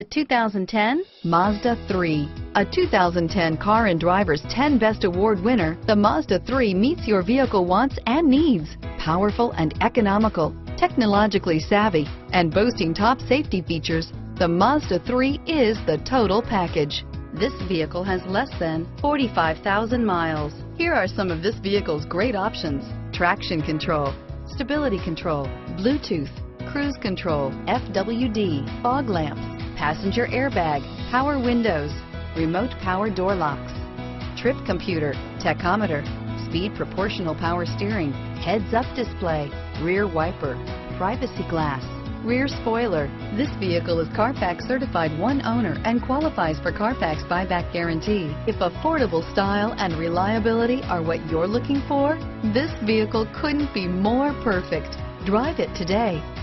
The 2010 Mazda 3. A 2010 Car and Driver's 10 Best Award winner, the Mazda 3 meets your vehicle wants and needs. Powerful and economical, technologically savvy, and boasting top safety features, the Mazda 3 is the total package. This vehicle has less than 45,000 miles. Here are some of this vehicle's great options: traction control, stability control, Bluetooth, cruise control, FWD, fog lamps, passenger airbag, power windows, remote power door locks, trip computer, tachometer, speed proportional power steering, heads-up display, rear wiper, privacy glass, rear spoiler. This vehicle is CARFAX certified one owner and qualifies for CARFAX buyback guarantee. If affordable style and reliability are what you're looking for, this vehicle couldn't be more perfect. Drive it today.